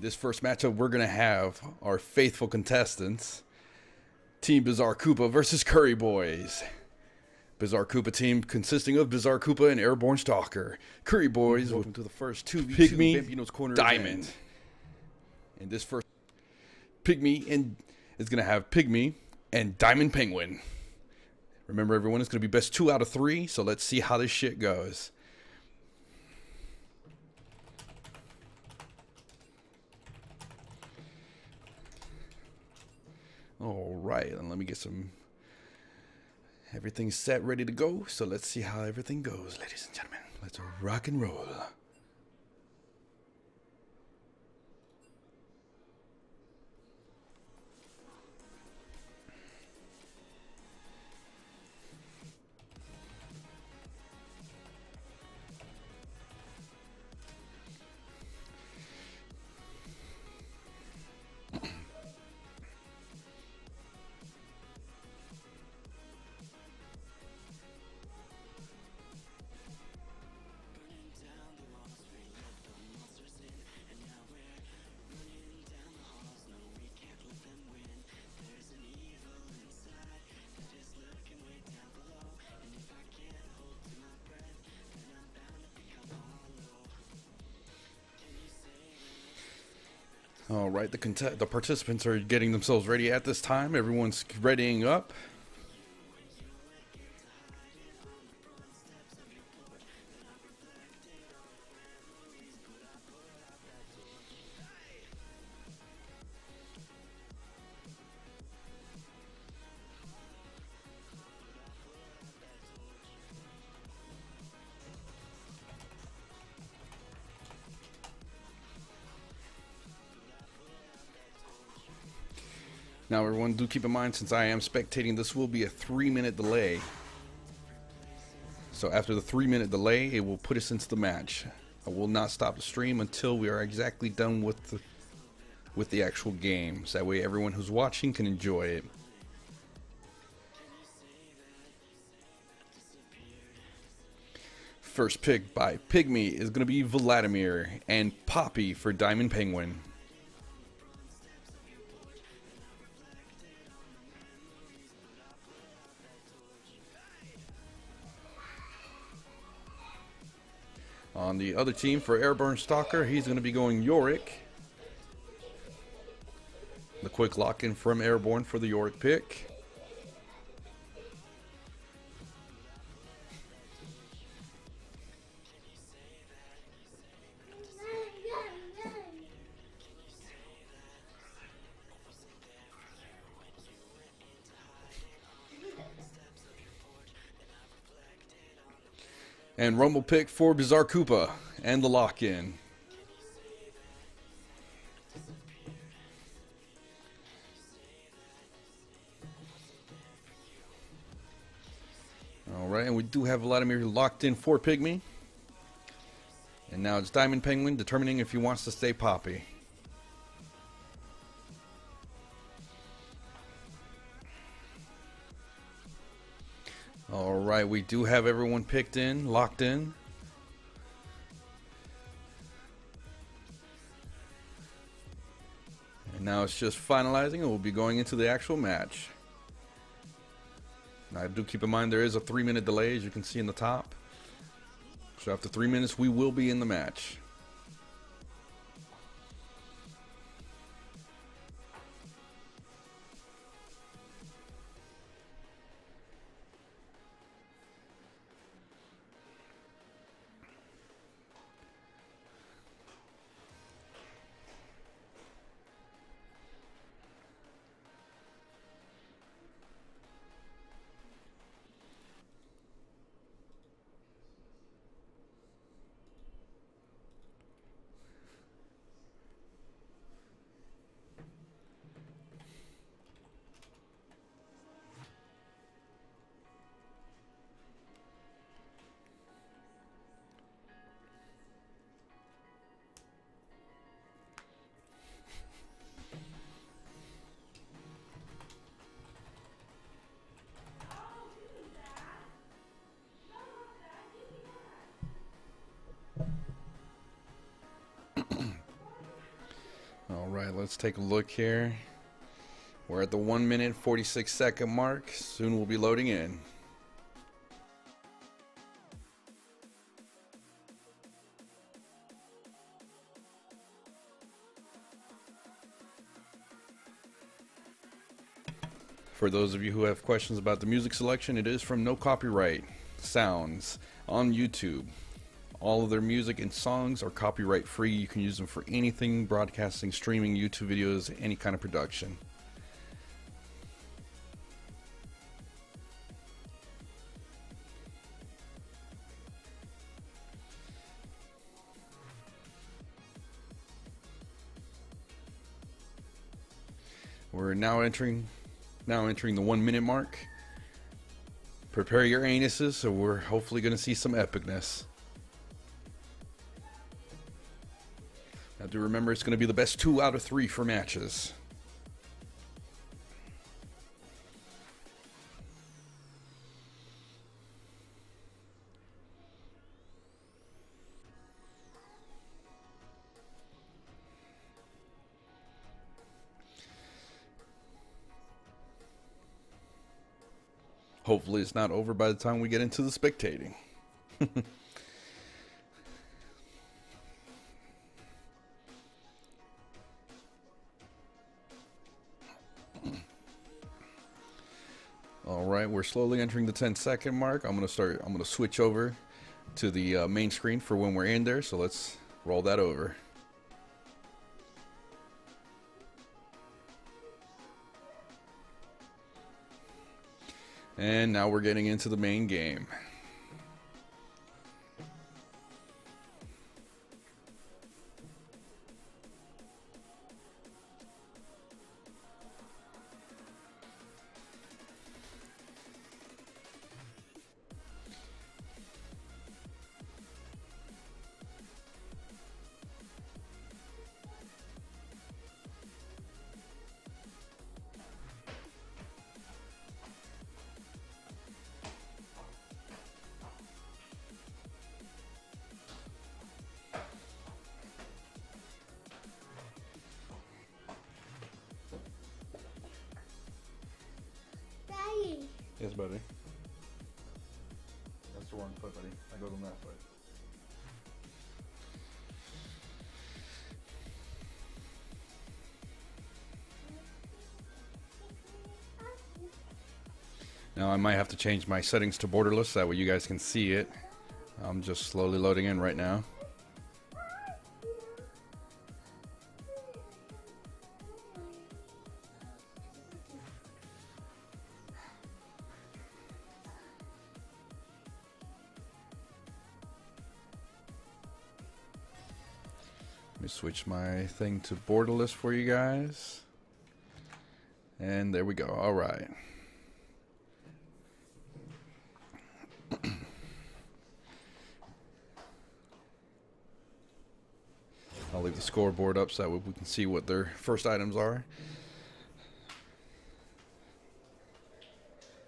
In this first matchup, we're going to have our faithful contestants, Team BizarreKoopa versus Curry Bois. BizarreKoopa team consisting of BizarreKoopa and Airborne Stalker. Curry Bois welcome to the first 2v2 Bambino's Corner Diamond. And this first is going to have Pygmy and Diamond Penguin. Remember, everyone, it's going to be best 2 out of 3, so let's see how this shit goes. All right, and let me get some... Everything's set, ready to go, so let's see how everything goes, ladies and gentlemen. Let's rock and roll. All right, the participants are getting themselves ready at this time. Everyone's readying up. Now everyone, do keep in mind, since I am spectating, this will be a 3-minute delay. So after the 3-minute delay, it will put us into the match. I will not stop the stream until we are exactly done with the actual game. So that way everyone who's watching can enjoy it. First pick by Pygmy is going to be Vladimir and Poppy for Diamond Penguin. On the other team for Airborne Stalker, he's going to be going Yorick. The quick lock-in from Airborne for the Yorick pick. And Rumble pick for BizarreKoopa and the lock-in. All right, and we do have Vladimir locked in for Pygmy. And now it's Diamond Penguin determining if he wants to stay Poppy. Alright, we do have everyone picked in, locked in. And now it's just finalizing and we'll be going into the actual match. Now, do keep in mind there is a 3-minute delay, as you can see in the top. So after 3 minutes, we will be in the match. Alright, let's take a look here. We're at the 1 minute 46 second mark. Soon we'll be loading in. For those of you who have questions about the music selection, it is from No Copyright Sounds on YouTube. All of their music and songs are copyright free. You can use them for anything, broadcasting, streaming, YouTube videos, any kind of production. We're now entering the 1 minute mark. Prepare your anuses, so we're hopefully going to see some epicness. Now do remember, it's going to be the best 2 out of 3 for matches. Hopefully it's not over by the time we get into the spectating. Alright, we're slowly entering the 10-second mark. I'm gonna switch over to the main screen for when we're in there, so let's roll that over. And now we're getting into the main game. Yes, buddy. That's the wrong foot, buddy. That goes on that foot. Now I might have to change my settings to borderless, that way you guys can see it. I'm just slowly loading in right now. Switch my thing to borderless for you guys, and there we go. All right. I'll leave the scoreboard up so that we can see what their first items are.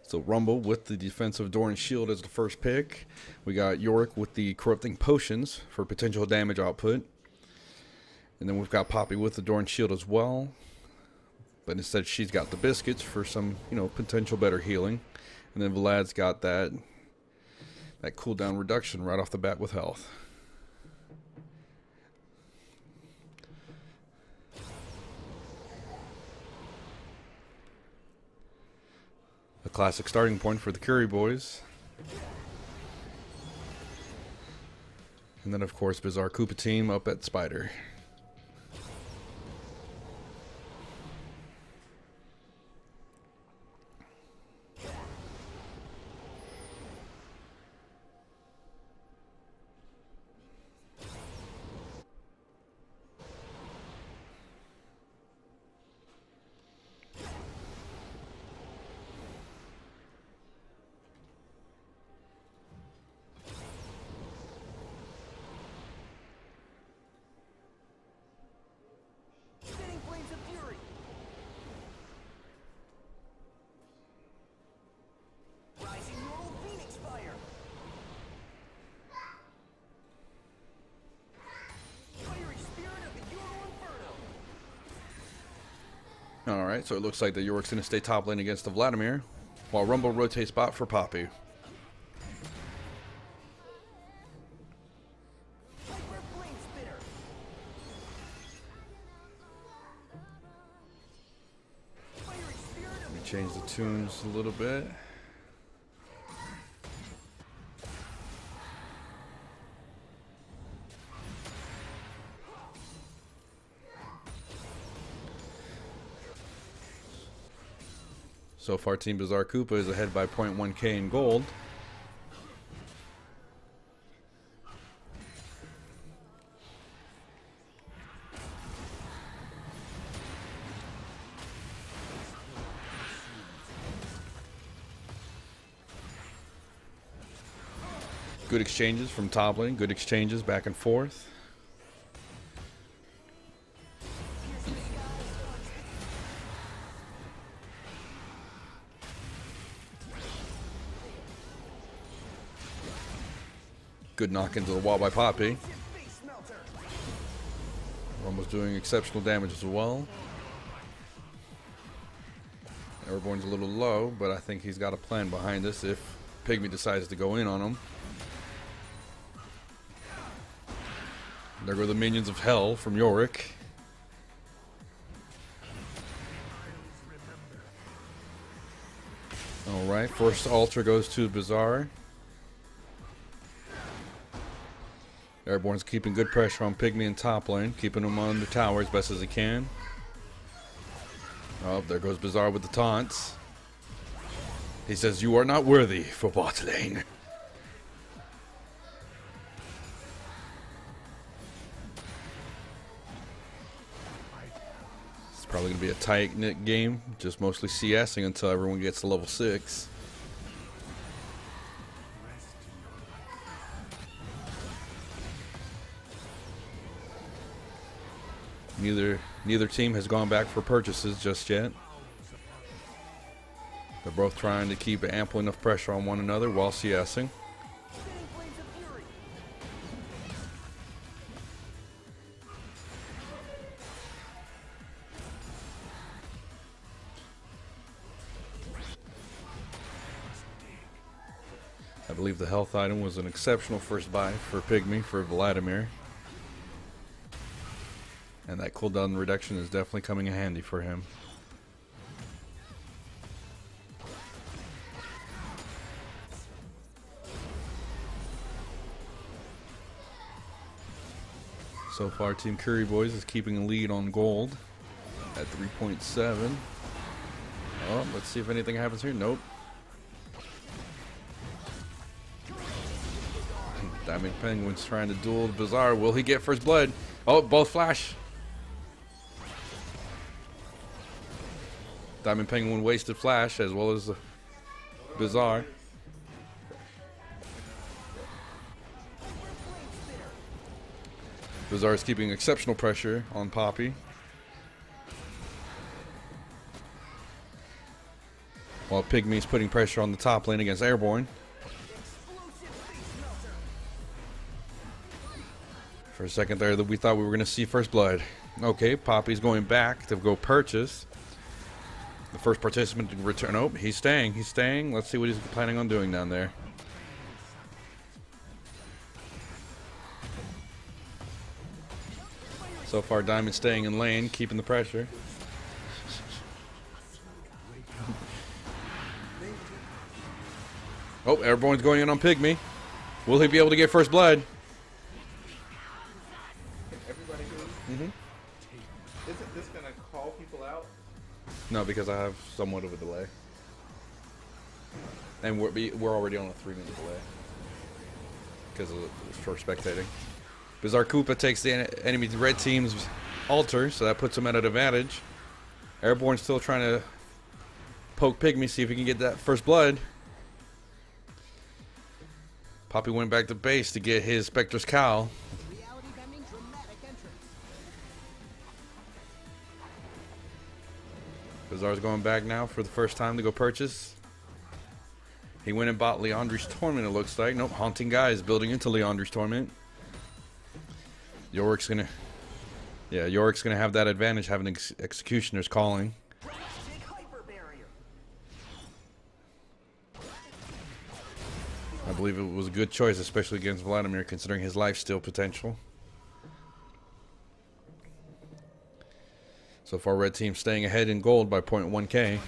So Rumble with the defensive Doran's Shield as the first pick. We got Yorick with the Corrupting Potions for potential damage output. And then we've got Poppy with the Doran's Shield as well, but instead she's got the biscuits for some, you know, potential better healing. And then Vlad's got that cooldown reduction right off the bat with health. A classic starting point for the Curry Bois. And then of course BizarreKoopa team up at Spider. Alright, so it looks like the Yorick's going to stay top lane against the Vladimir, while Rumble rotates bot for Poppy. Let me change the tunes a little bit. So far, Team BizarreKoopa is ahead by 0.1k in gold. Good exchanges from top lane, good exchanges back and forth. Good knock into the wall by Poppy. Rumble's doing exceptional damage as well. Airborne's a little low, but I think he's got a plan behind this if Pygmy decides to go in on him. There go the minions of hell from Yorick. Alright, first altar goes to Bizarre. Airborne's keeping good pressure on Pygmy in top lane, keeping him on the tower as best as he can. Oh, there goes Bizarre with the taunts. He says, "You are not worthy for bot lane." It's probably going to be a tight-knit game, just mostly CSing until everyone gets to level 6. Neither team has gone back for purchases just yet. They're both trying to keep ample enough pressure on one another while CSing. I believe the health item was an exceptional first buy for Pygmy for Vladimir. And that cooldown reduction is definitely coming in handy for him. So far, Team Curry Bois is keeping a lead on gold at 3.7. Oh, let's see if anything happens here. Nope. Diamond Penguin's trying to duel Bizarre. Will he get first blood? Oh, both flash. Diamond Penguin wasted flash as well as Bizarre. Bizarre is keeping exceptional pressure on Poppy, while Pygmy is putting pressure on the top lane against Airborne. For a second there, we thought we were going to see first blood. Okay, Poppy's going back to go purchase. The first participant to return. Oh, he's staying. He's staying. Let's see what he's planning on doing down there. So far, Diamond's staying in lane, keeping the pressure. Oh, Airborne's going in on Pygmy. Will he be able to get first blood? Isn't this going to call people out? No, because I have somewhat of a delay. And we're already on a 3-minute delay because of for spectating. BizarreKoopa takes the enemy red team's altar, so that puts him at an advantage. Airborne's still trying to poke Pygmy, see if he can get that first blood. Poppy went back to base to get his Spectre's Cowl. Bizarre's going back now for the first time to go purchase. He went and bought Liandry's Torment, it looks like. Nope, Haunting Guy is building into Liandry's Torment. Yorick's gonna have that advantage having Executioner's Calling. I believe it was a good choice, especially against Vladimir, considering his lifesteal potential. So far, Red Team staying ahead in gold by 0.1K.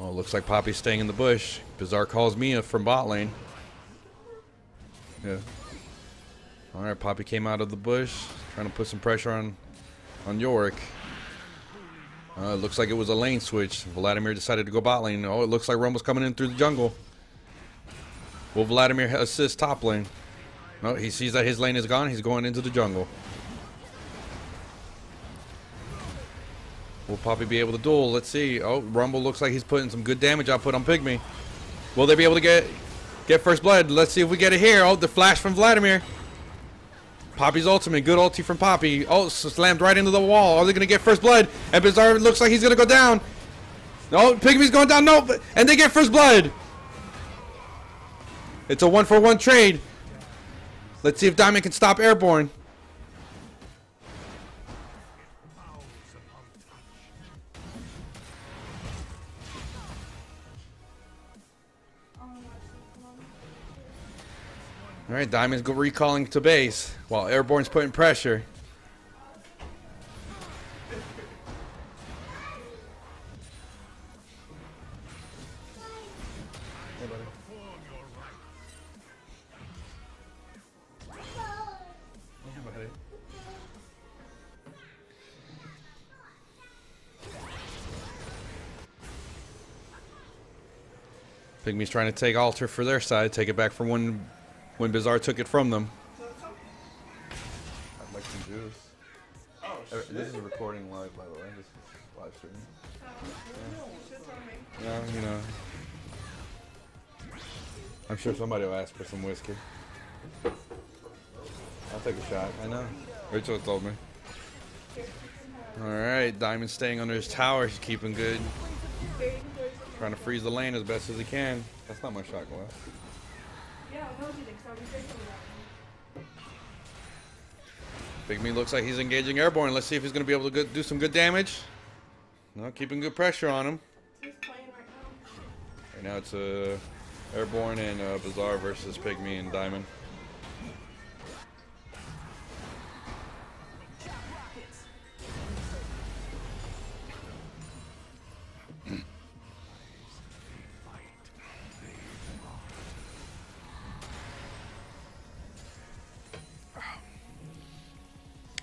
Oh, looks like Poppy's staying in the bush. Bizarre calls Mia from bot lane. Yeah. All right, Poppy came out of the bush, trying to put some pressure on Yorick. Looks like it was a lane switch. Vladimir decided to go bot lane. Oh, it looks like Rumble's coming in through the jungle. Will Vladimir assist top lane? No, he sees that his lane is gone. He's going into the jungle. Will Poppy be able to duel? Let's see. Oh, Rumble looks like he's putting some good damage output on Pygmy. Will they be able to get first blood? Let's see if we get it here. Oh, the flash from Vladimir. Poppy's ultimate, good ulti from Poppy. Oh, slammed right into the wall. Are they gonna get first blood? And Bizarre looks like he's gonna go down. No, Pygmy's going down, no, and they get first blood. It's a 1-for-1 trade. Let's see if Diamond can stop Airborne. All right, Diamond's go recalling to base while Airborne's putting pressure. Pygmy's trying to take Altar for their side, take it back for one. When Bizarre took it from them. I'd like some juice. Oh, shit. This is a recording live, by the way. This is live streaming. Yeah. Yeah, you know. I'm sure somebody will ask for some whiskey. I'll take a shot. I know. Rachel told me. Alright, Diamond's staying under his tower. He's keeping good. Trying to freeze the lane as best as he can. That's not my shot glass. Pygmy looks like he's engaging Airborne. Let's see if he's going to be able to do some good damage. No, keeping good pressure on him. Who's playing right now? Right now it's Airborne and Bizarre versus Pygmy and Diamond.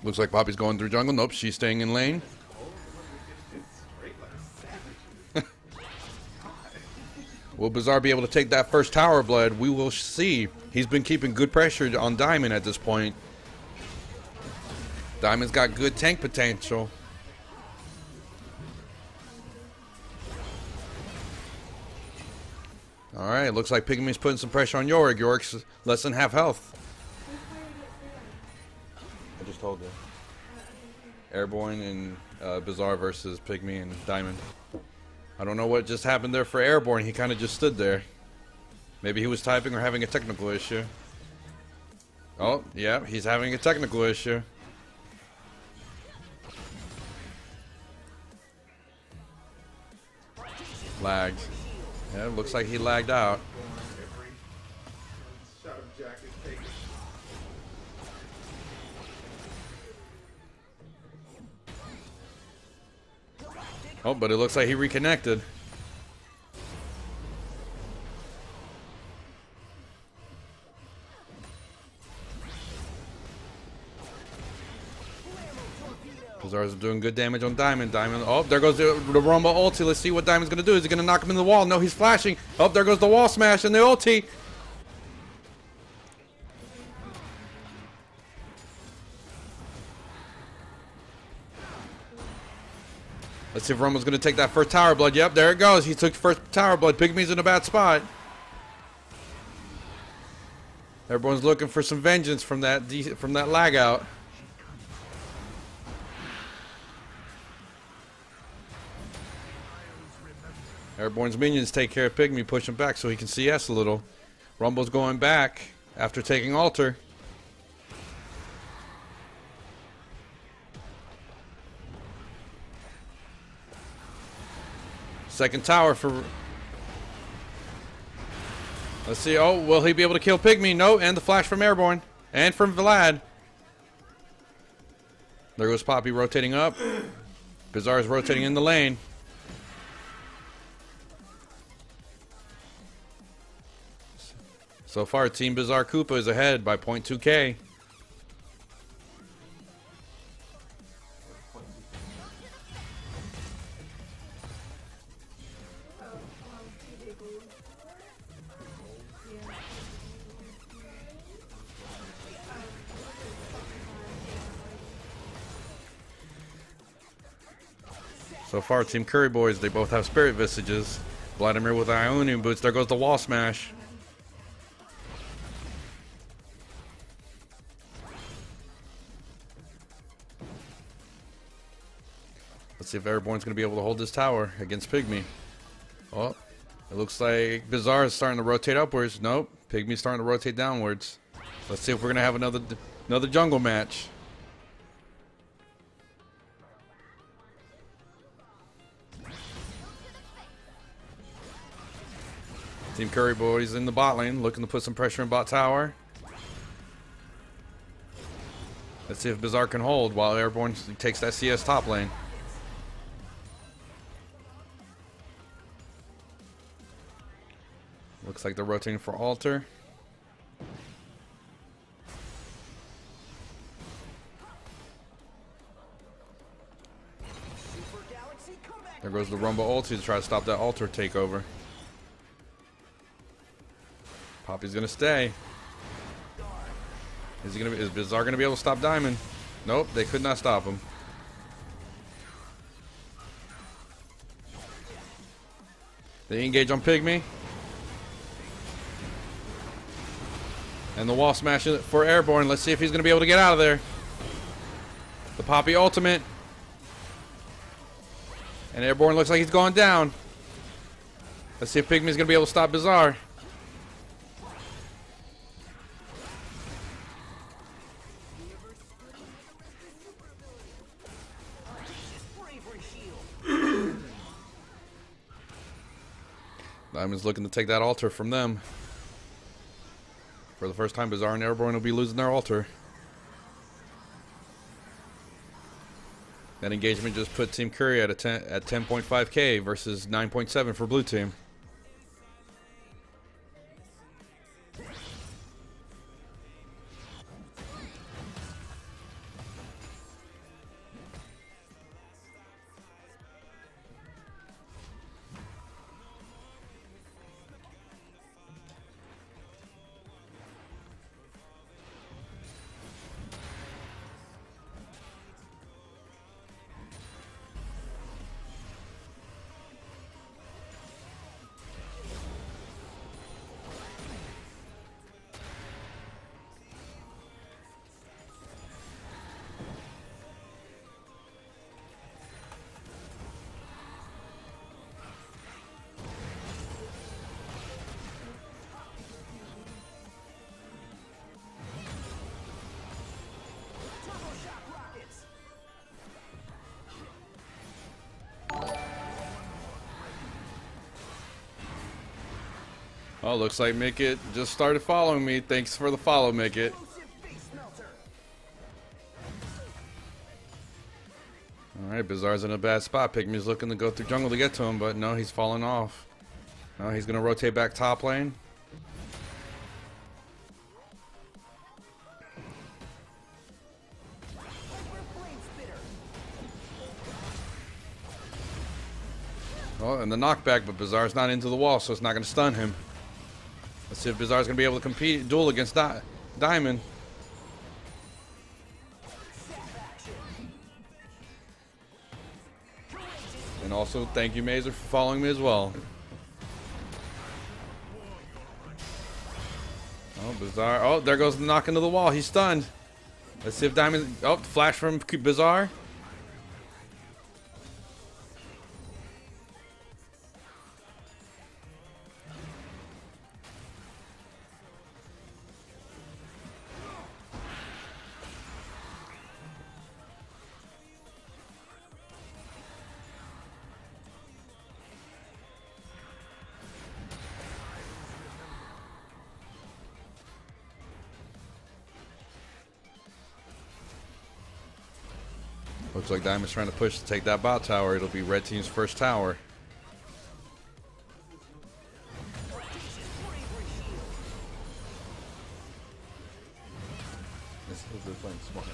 Looks like Poppy's going through jungle. Nope, she's staying in lane. Will Bizarre be able to take that first tower blood? We will see. He's been keeping good pressure on Diamond at this point. Diamond's got good tank potential. All right, looks like Pygmy's putting some pressure on Yorick. Yorick's less than half health. Just told you. Airborne and Bizarre versus Pygmy and Diamond. I don't know what just happened there for Airborne. He kind of just stood there. Maybe he was typing or having a technical issue. Oh, yeah, he's having a technical issue. Lagged. Yeah, it looks like he lagged out. Oh, but it looks like he reconnected. Bizarre's doing good damage on Diamond. Diamond, oh, there goes the Rumble ulti. Let's see what Diamond's gonna do. Is he gonna knock him in the wall? No, he's flashing. Oh, there goes the wall smash and the ulti. Let's see if Rumble's going to take that first tower blood. Yep, there it goes. He took first tower blood. Pygmy's in a bad spot. Everyone's looking for some vengeance from that lag out. Airborne's minions take care of Pygmy, push him back so he can CS a little. Rumble's going back after taking Altar. Second tower for... Let's see. Oh, will he be able to kill Pygmy? No, and the flash from Airborne. And from Vlad. There goes Poppy rotating up. Bizarre is rotating in the lane. So far, Team BizarreKoopa is ahead by 0.2K. So far, Team Curry Bois, they both have Spirit Visages. Vladimir with Ionian Boots. There goes the wall smash. Let's see if Airborne's going to be able to hold this tower against Pygmy. Oh, it looks like Bizarre is starting to rotate upwards. Nope, Pygmy's starting to rotate downwards. Let's see if we're going to have another jungle match. Team Curry Bois in the bot lane, looking to put some pressure in bot tower. Let's see if Bizarre can hold while Airborne takes that CS top lane. Looks like they're rotating for Altar. There goes the Rumble ulti to try to stop that Altar takeover. Poppy's gonna stay. Is Bizarre gonna be able to stop Diamond? Nope, they could not stop him. They engage on Pygmy. And the wall smash for Airborne. Let's see if he's gonna be able to get out of there. The Poppy ultimate. And Airborne looks like he's going down. Let's see if Pygmy's gonna be able to stop Bizarre. Diamond's looking to take that Altar from them. For the first time, Bizarre and Airborne will be losing their Altar. That engagement just put Team Curry at 10.5K versus 9.7 for Blue Team. Oh, looks like Mick It just started following me. Thanks for the follow, Mick It. Alright, Bizarre's in a bad spot. Pygmy's looking to go through jungle to get to him, but no, he's falling off. Now he's going to rotate back top lane. Oh, and the knockback, but Bizarre's not into the wall, so it's not going to stun him. Let's see if Bizarre's going to be able to compete, duel against Diamond. And also, thank you, Mazer, for following me as well. Oh, Bizarre. Oh, there goes the knock into the wall. He's stunned. Let's see if Diamond... Oh, flash from Bizarre. Looks like Diamond's trying to push to take that bot tower. It'll be red team's first tower. This is they're playing smart.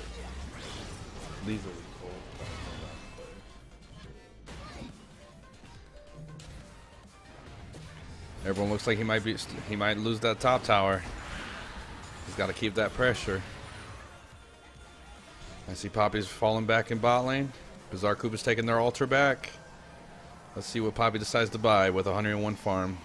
These are everyone looks like he might lose that top tower. He's got to keep that pressure. I see Poppy's falling back in bot lane. BizarreKoopa's taking their altar back. Let's see what Poppy decides to buy with 101 farm.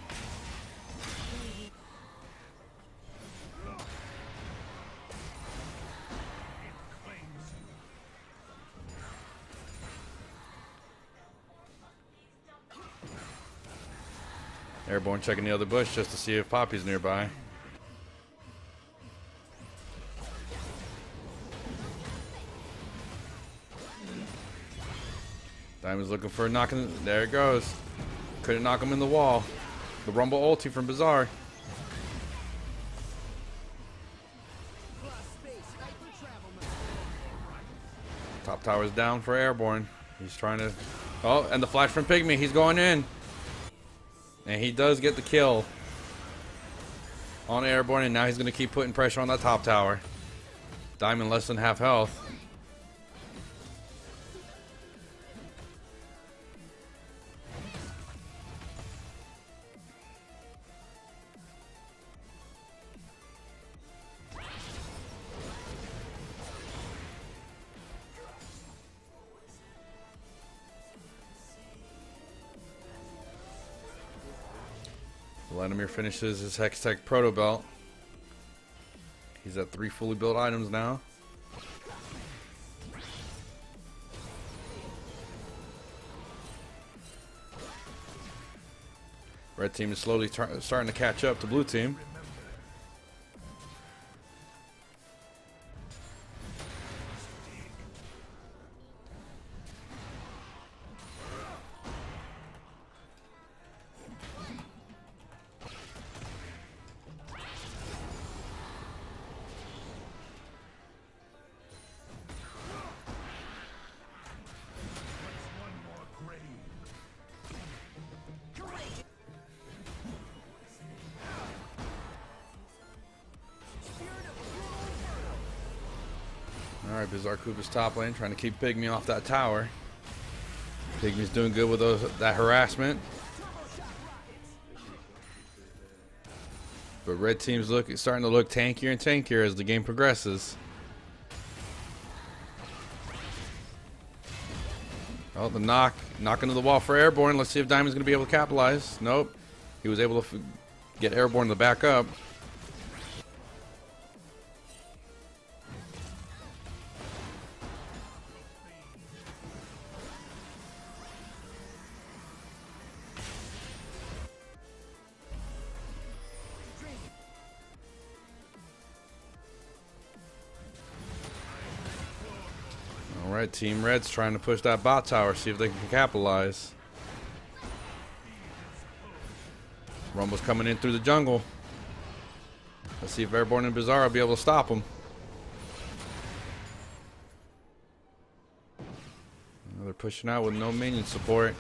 Airborne checking the other bush just to see if Poppy's nearby. Diamond's looking for knocking. There it goes. Couldn't knock him in the wall. The Rumble ulti from Bizarre. Top tower's down for Airborne. He's trying to. Oh, and the flash from Pygmy. He's going in. And he does get the kill on Airborne, and now he's going to keep putting pressure on that top tower. Diamond less than half health. Vladimir finishes his Hextech Protobelt. He's at 3 fully built items now. Red team is slowly starting to catch up to blue team. Alright, BizarreKoopa's top lane trying to keep Pygmy off that tower. Pygmy's doing good with that harassment. But red team's starting to look tankier and tankier as the game progresses. Oh, the knock into the wall for Airborne. Let's see if Diamond's going to be able to capitalize. Nope. He was able to get Airborne to back up. Alright, Team Red's trying to push that bot tower, see if they can capitalize. Rumble's coming in through the jungle. Let's see if Airborne and Bizarre will be able to stop him. Well, they're pushing out with no minion support.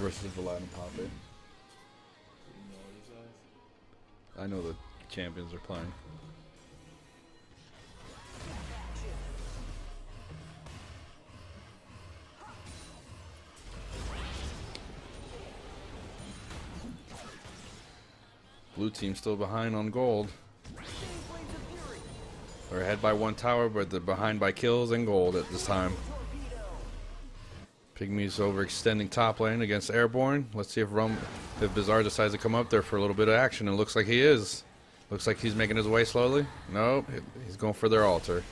Versus the Lion and Poppy. I know the champions are playing. Blue team still behind on gold. They're ahead by 1 tower, but they're behind by kills and gold at this time. Pygmy's overextending top lane against Airborne. Let's see if Bizarre decides to come up there for a little bit of action. It looks like he is. Looks like he's making his way slowly. No, nope, he's going for their altar.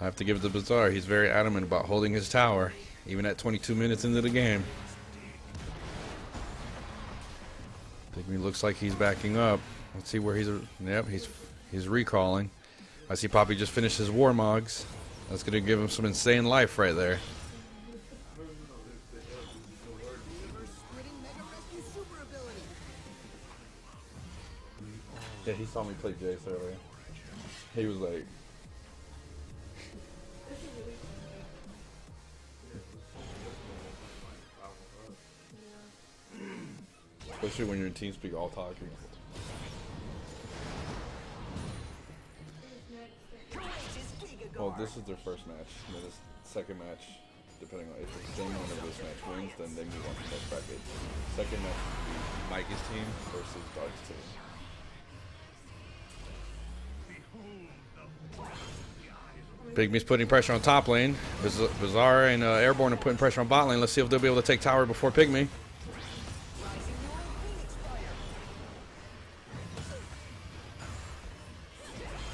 I have to give it to Bizarre. He's very adamant about holding his tower, even at 22 minutes into the game. Pygmy looks like he's backing up. Let's see where he's. Yep, he's recalling. I see Poppy just finished his Warmog's. That's gonna give him some insane life right there. Yeah, he saw me play Jace earlier. He was like, especially when you're in TeamSpeak, all talking. Well, this is their first match. Then this second match, depending on if the same one of this match wins, then they move on to that bracket. Second match would be Mike's team versus Dog's team. Pygmy's putting pressure on top lane. Bizarre and Airborne are putting pressure on bot lane. Let's see if they'll be able to take tower before Pygmy.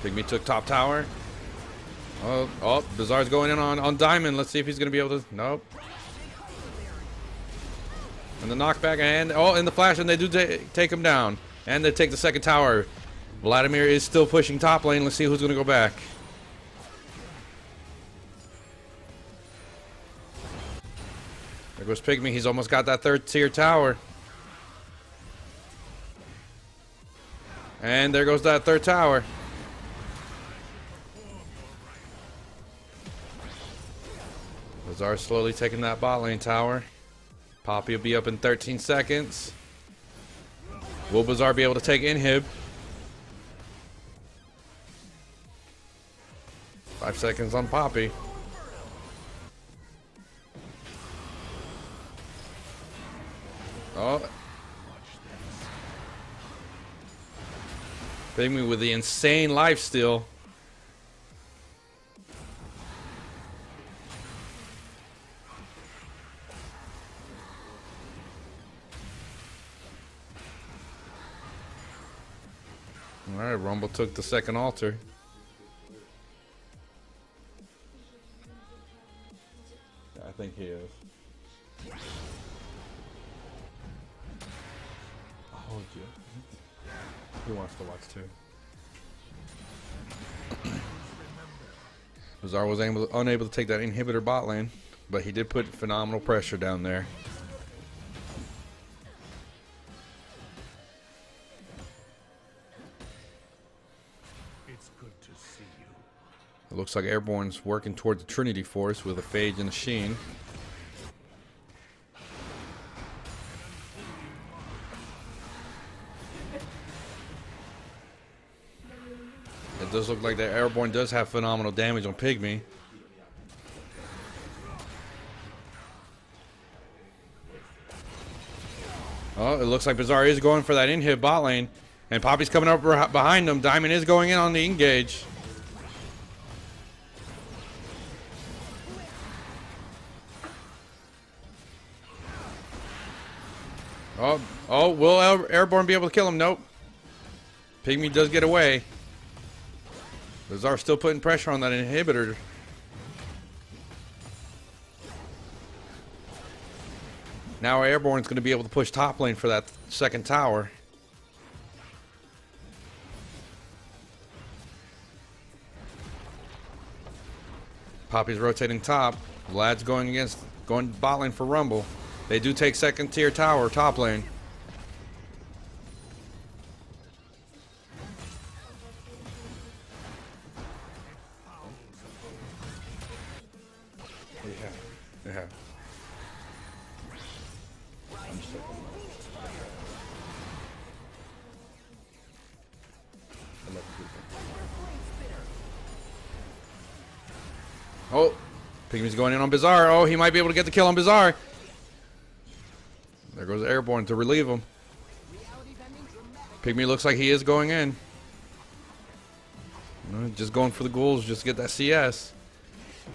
Pygmy took top tower. Oh, oh, Bizarre's going in on Diamond. Let's see if he's going to be able to. Nope. And the knockback and oh, in the flash, and they do take him down. And they take the second tower. Vladimir is still pushing top lane. Let's see who's going to go back. There goes Pygmy. He's almost got that third tier tower. And there goes that third tower. Bizarre slowly taking that bot lane tower. Poppy will be up in 13 seconds. Will Bizarre be able to take inhib? 5 seconds on Poppy. Oh. Pygmy with the insane lifesteal. Alright, Rumble took the second altar. I think he is. Oh, yeah. He wants to watch too. Bizarre was unable to take that inhibitor bot lane, but he did put phenomenal pressure down there. It's good to see you. It looks like Airborne's working towards the Trinity Force with a Phage and a Sheen. It does look like that Airborne does have phenomenal damage on Pygmy. Oh, it looks like Bizarre is going for that inhib bot lane. And Poppy's coming up behind him. Diamond is going in on the engage. Oh, oh, will Airborne be able to kill him? Nope. Pygmy does get away. Bizarre still putting pressure on that inhibitor. Now Airborne's going to be able to push top lane for that second tower. Poppy's rotating top. Vlad's going bot lane for Rumble. They do take second tier tower top lane. Yeah. Oh, Pygmy's going in on Bizarre. Oh, he might be able to get the kill on Bizarre. There goes Airborne to relieve him. Pygmy looks like he is going in. Just going for the ghouls, just to get that CS.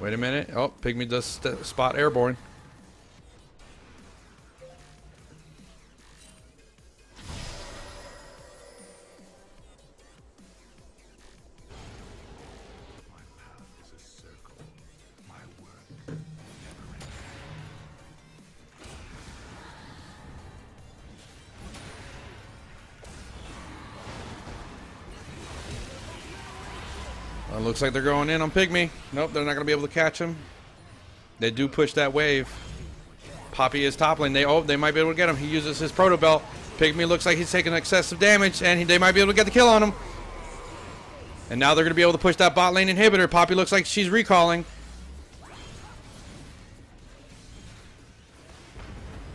Wait a minute. Oh, Pygmy does spot Airborne. My path is a serpent. looks like they're going in on Pygmy. Nope, they're not going to be able to catch him. They do push that wave. Poppy is toppling. They might be able to get him. He uses his Protobelt. Pygmy looks like he's taking excessive damage, and they might be able to get the kill on him. And now they're going to be able to push that bot lane inhibitor. Poppy looks like she's recalling.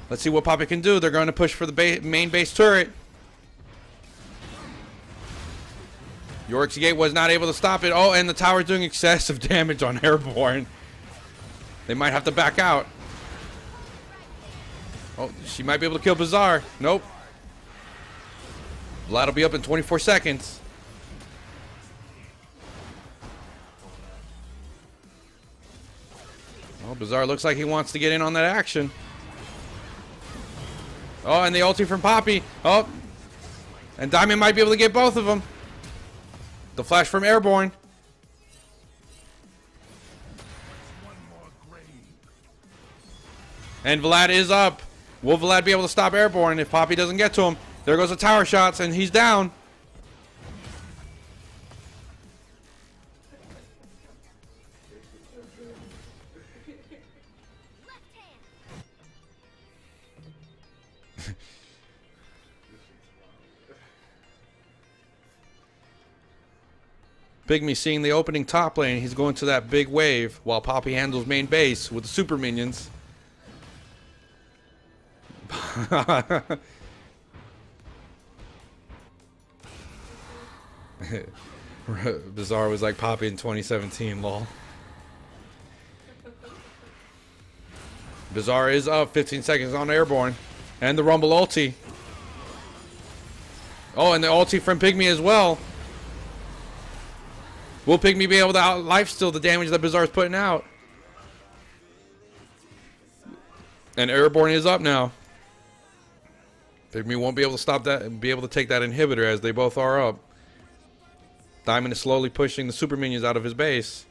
Let's see what Poppy can do. They're going to push for the main base turret. Yorick's Gate was not able to stop it. Oh, and the tower's doing excessive damage on Airborne. They might have to back out. Oh, she might be able to kill Bizarre. Nope. Vlad will be up in 24 seconds. Oh, Bizarre looks like he wants to get in on that action. Oh, and the ulti from Poppy. Oh, and Diamond might be able to get both of them. The flash from Airborne. And Vlad is up. Will Vlad be able to stop Airborne if Poppy doesn't get to him? There goes the tower shots, and he's down. Pygmy seeing the opening top lane, he's going to that big wave while Poppy handles main base with the super minions. Bizarre was like Poppy in 2017, lol. Bizarre is up, 15 seconds on Airborne. And the Rumble ulti. Oh, and the ulti from Pygmy as well. Will Pygmy be able to out lifesteal the damage that Bizarre's putting out? And Airborne is up now. Pygmy won't be able to stop that and be able to take that inhibitor as they both are up. Diamond is slowly pushing the super minions out of his base.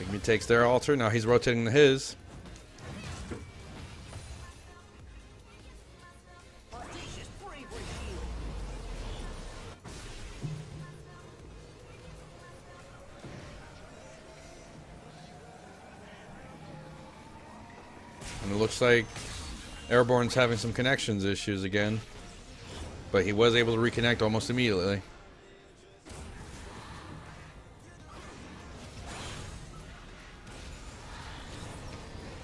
Pygmy takes their altar. Now he's rotating to his. And it looks like Airborne's having some connections issues again. But he was able to reconnect almost immediately.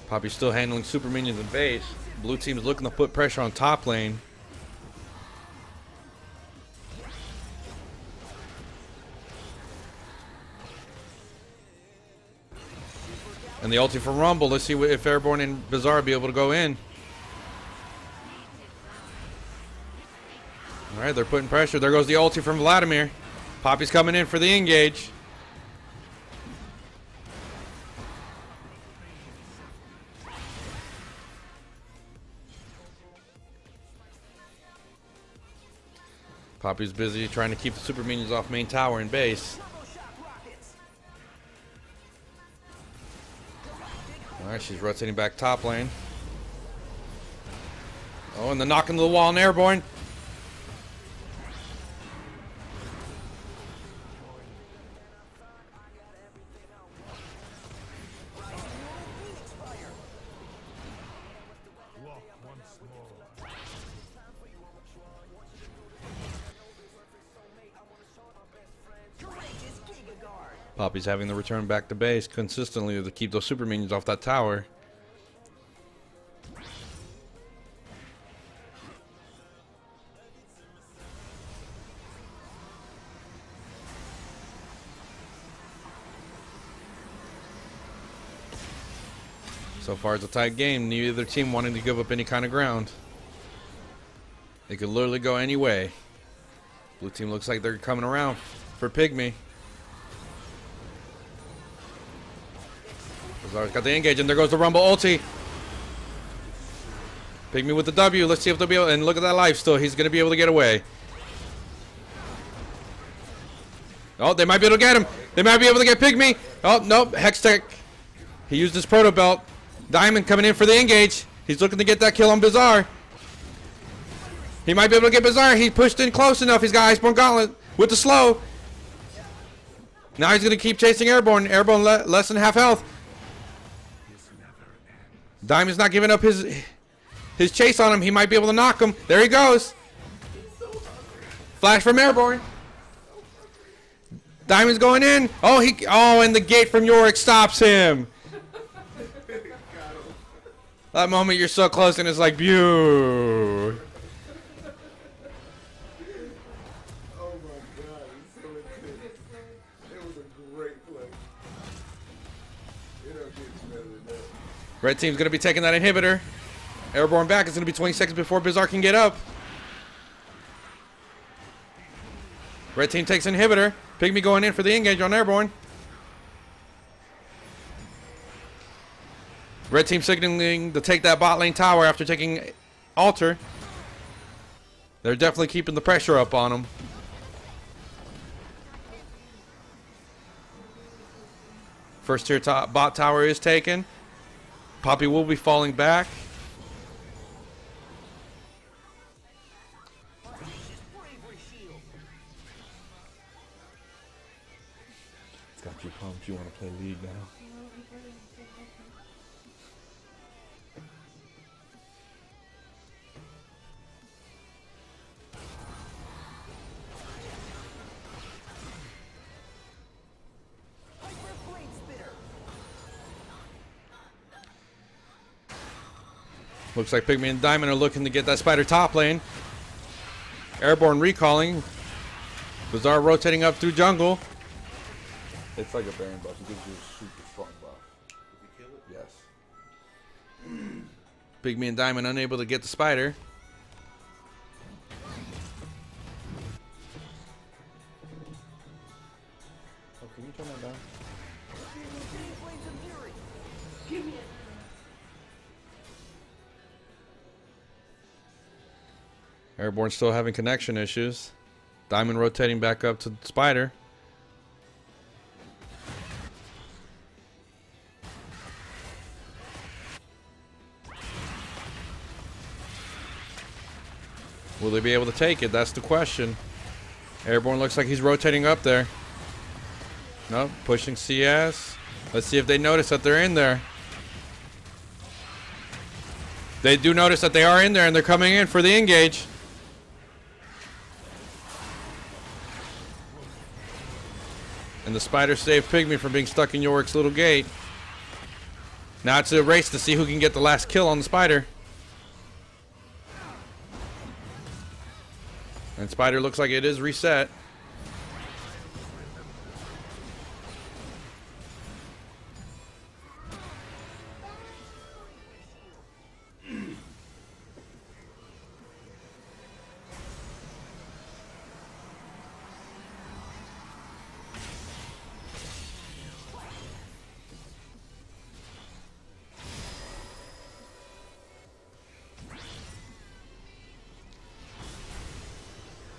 Poppy's still handling super minions in base. Blue team's looking to put pressure on top lane. And the ulti for Rumble. Let's see if Airborne and Bizarre be able to go in. Alright, they're putting pressure. There goes the ulti from Vladimir. Poppy's coming in for the engage. Poppy's busy trying to keep the super minions off main tower and base. Alright, she's rotating back top lane. Oh, and the knock into the wall in Airborne. Poppy's having the return back to base consistently to keep those super minions off that tower. So far it's a tight game, neither team wanting to give up any kind of ground. It could literally go any way. Blue team looks like they're coming around for Pygmy. Bizarre's got the engage, and there goes the Rumble ulti. Pygmy with the W. Let's see if they'll be able, and look at that life still. He's going to be able to get away. Oh, they might be able to get him. They might be able to get Pygmy. Oh, nope. Hextech He used his Protobelt. Diamond coming in for the engage. He's looking to get that kill on Bizarre. He might be able to get Bizarre. He pushed in close enough. He's got Iceborne Gauntlet with the slow. Now he's going to keep chasing Airborne. Airborne less than half health. Diamond's not giving up his chase on him. He might be able to knock him. There he goes. Flash from Airborne. Diamond's going in. Oh, and the gate from Yorick stops him. That moment you're so close and it's like, "Boo." Oh my God, it's so intense. It was a great play. It don't get better than that. Red team's gonna be taking that inhibitor. Airborne back. It's gonna be 20 seconds before Bizarre can get up. Red team takes inhibitor. Pygmy going in for the engage on Airborne. Red team signaling to take that bot lane tower after taking Altar. They're definitely keeping the pressure up on them. First tier bot tower is taken. Poppy will be falling back. It's got you pumped. You want to play League now? Looks like Pygmy and Diamond are looking to get that spider top lane. Airborne recalling. Bizarre rotating up through jungle. It's like a Baron buff. It gives you a super strong buff. Did we kill it? Yes. Pygmy and Diamond unable to get the spider. Oh, can you turn that down? Give me it. Airborne still having connection issues. Diamond rotating back up to spider. Will they be able to take it? That's the question. Airborne looks like he's rotating up there. Nope, pushing CS. Let's see if they notice that they're in there. They do notice that they are in there and they're coming in for the engage. And the spider saved Pygmy from being stuck in Yorick's little gate. Now it's a race to see who can get the last kill on the spider. And spider looks like it is reset.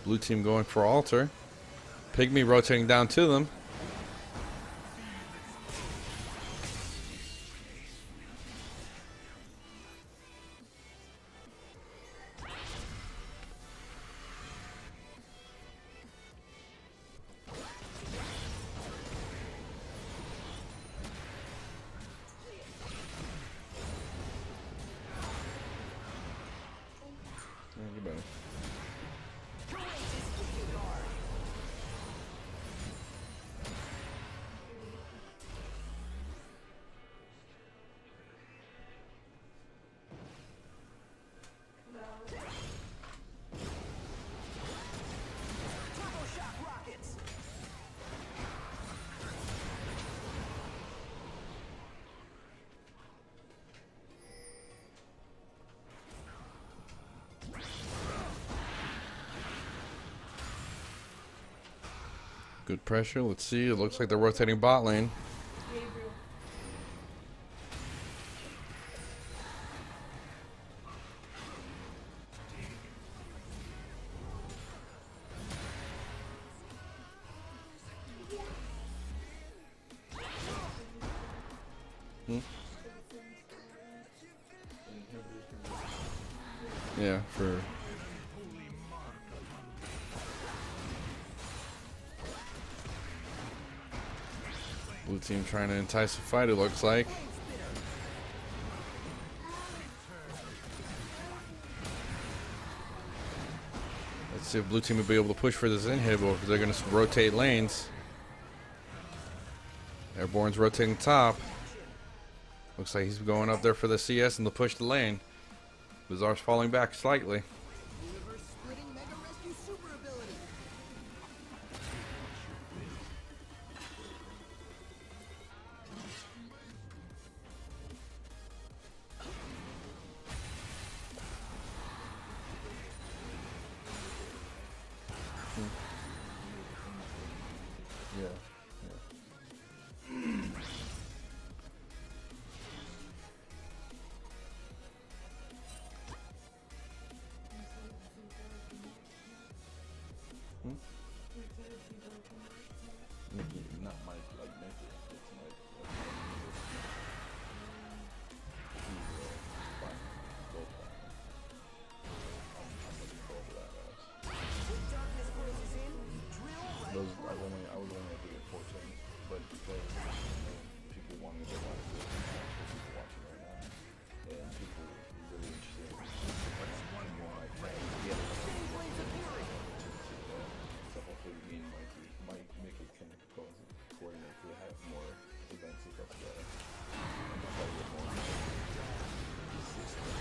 Blue team going for Altar. Pygmy rotating down to them. Good pressure. Let's see. It looks like they're rotating bot lane. Yeah, for... Blue team trying to entice a fight, it looks like. Let's see if blue team will be able to push for this inhibitor, because they're going to rotate lanes. Airborne's rotating top. Looks like he's going up there for the CS and they'll push the lane. Bizarre's falling back slightly.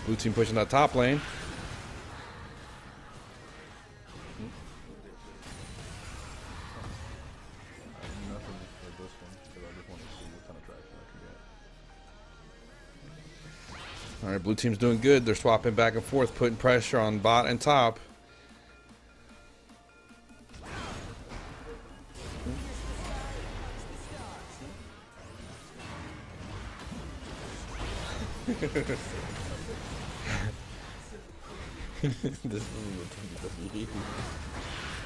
Blue team pushing that top lane. All right, blue team's doing good. They're swapping back and forth, putting pressure on bot and top.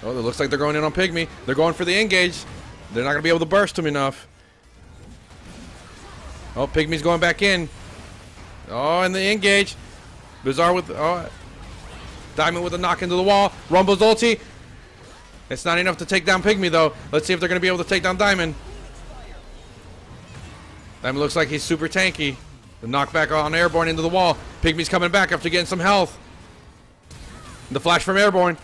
Oh, it looks like they're going in on Pygmy. They're going for the engage. They're not going to be able to burst him enough. Oh, Pygmy's going back in. Oh, and the engage. Bizarre with... Oh, Diamond with a knock into the wall. Rumble's ulti. It's not enough to take down Pygmy, though. Let's see if they're going to be able to take down Diamond. Diamond looks like he's super tanky. The knockback on Airborne into the wall. Pygmy's coming back after getting some health. The flash from Airborne.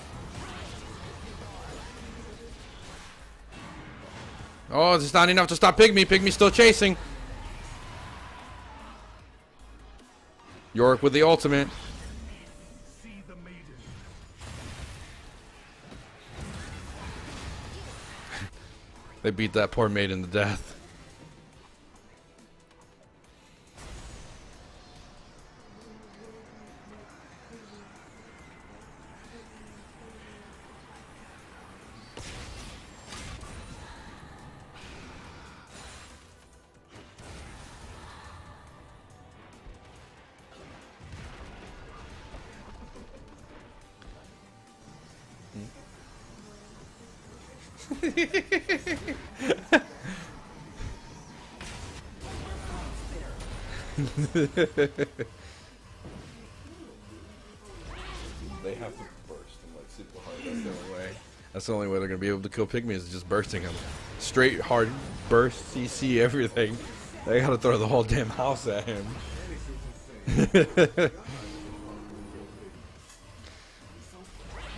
Oh, it's not enough to stop Pygmy. Pygmy's still chasing. Yorick with the ultimate. They beat that poor maiden to death. They have to burst him like super hard. That's the only way. That's the only way they're gonna be able to kill Pygmy is just bursting him. Straight hard burst, CC everything. They gotta throw the whole damn house at him.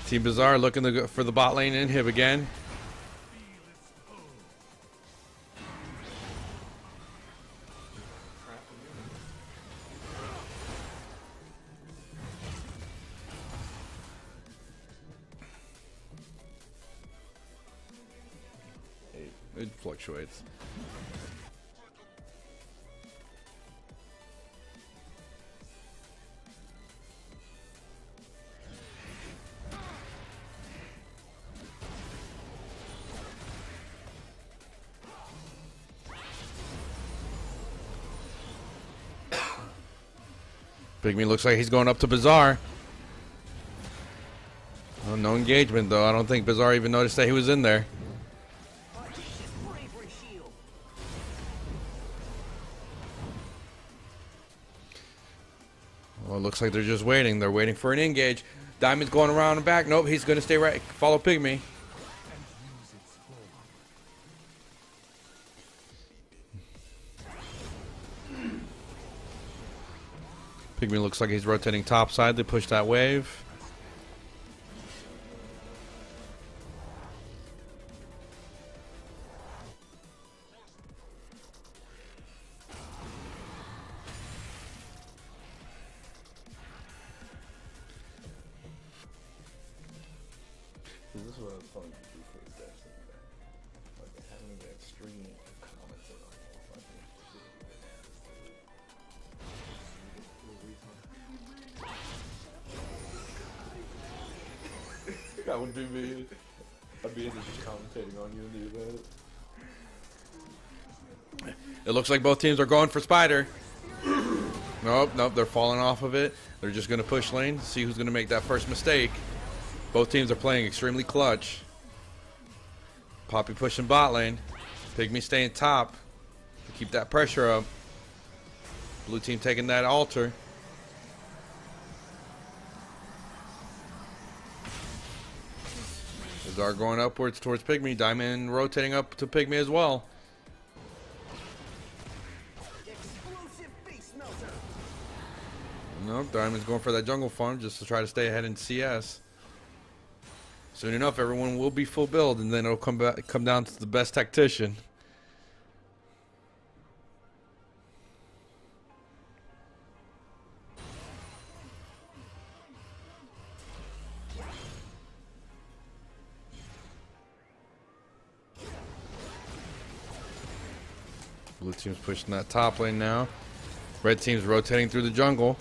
Team Bizarre looking to go for the bot lane inhib again. It fluctuates. Pygmy looks like he's going up to Bizarre. Oh, no engagement though. I don't think Bizarre even noticed that he was in there. Well, it looks like they're just waiting. They're waiting for an engage. Diamond's going around and back. Nope, he's going to stay right. Follow Pygmy. Pygmy looks like he's rotating topside. They push that wave. That would be me. I'd be just commentating on you in the event. It looks like both teams are going for Spider. Nope, they're falling off of it. They're just going to push lane, see who's going to make that first mistake. Both teams are playing extremely clutch. Poppy pushing bot lane. Pygmy staying top to keep that pressure up. Blue team taking that altar. Are going upwards towards Pygmy. Diamond rotating up to Pygmy as well. Nope, Diamond's going for that jungle farm just to try to stay ahead in CS. Soon enough, everyone will be full build, and then it'll come down to the best tactician. Blue team's pushing that top lane now. Red team's rotating through the jungle.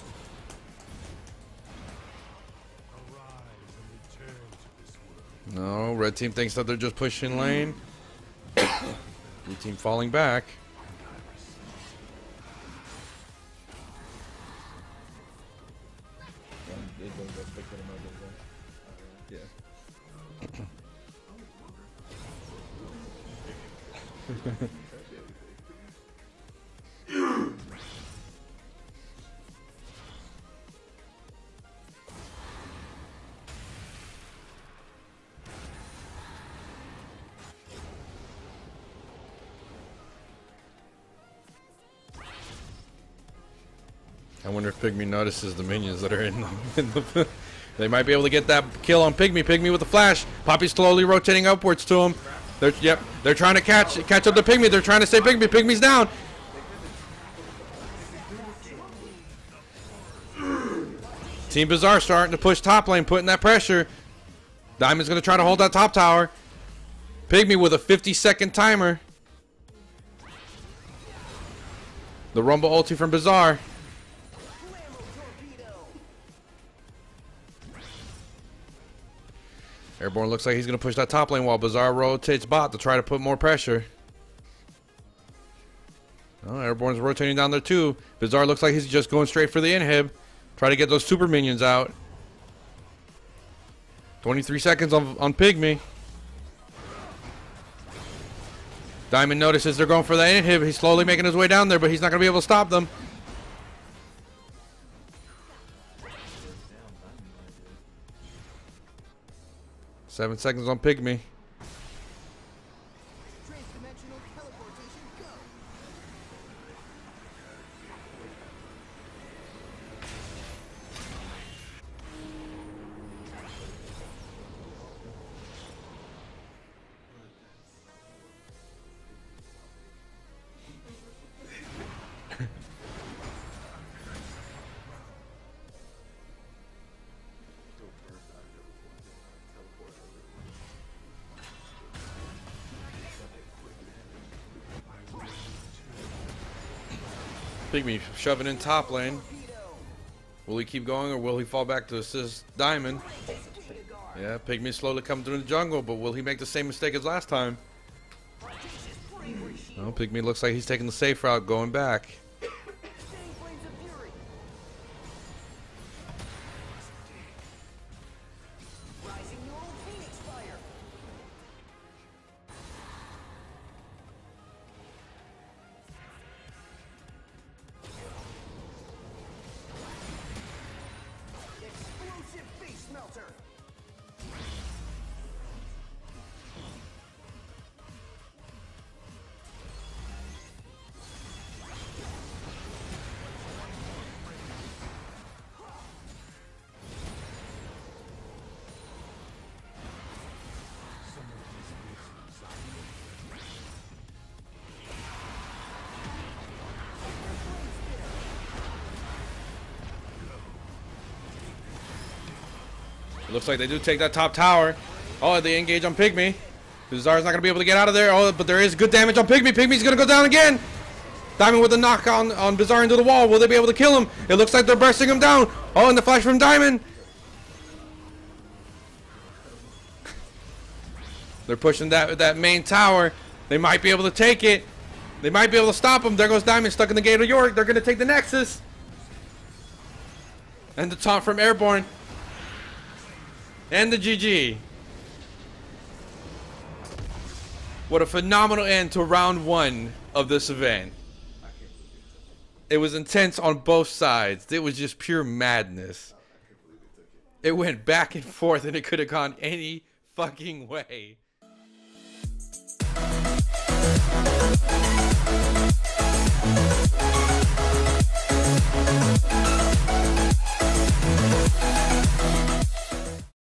No, red team thinks that they're just pushing lane. Blue team falling back. Yeah. I wonder if Pygmy notices the minions that are in the They might be able to get that kill on Pygmy. Pygmy with the flash. Poppy slowly rotating upwards to him. They're trying to catch up to Pygmy. They're trying to save Pygmy. Pygmy's down. Team Bizarre starting to push top lane, putting that pressure. Diamond's going to try to hold that top tower. Pygmy with a 50-second timer. The Rumble ulti from Bizarre. Airborne looks like he's going to push that top lane while Bizarre rotates bot to try to put more pressure. Oh, Airborne's rotating down there too. Bizarre looks like he's just going straight for the inhib. Try to get those super minions out. 23 seconds on Pygmy. Diamond notices they're going for that inhib. He's slowly making his way down there, but he's not going to be able to stop them. Seven seconds on Pygmy. Pygmy shoving in top lane. Will he keep going or will he fall back to assist Diamond? Yeah, Pygmy slowly coming through the jungle, but will he make the same mistake as last time? No, Pygmy looks like he's taking the safe route, going back. It looks like they do take that top tower. Oh, they engage on Pygmy. Bizarre's not going to be able to get out of there. Oh, but there is good damage on Pygmy. Pygmy's going to go down again. Diamond with a knock on Bizarre into the wall. Will they be able to kill him? It looks like they're bursting him down. Oh, and the flash from Diamond. They're pushing that main tower. They might be able to take it. They might be able to stop him. There goes Diamond stuck in the gate of Yorick. They're going to take the Nexus. And the taunt from Airborne. And the GG. What a phenomenal end to round one of this event. It was intense on both sides. It was just pure madness. It went back and forth and it could have gone any fucking way.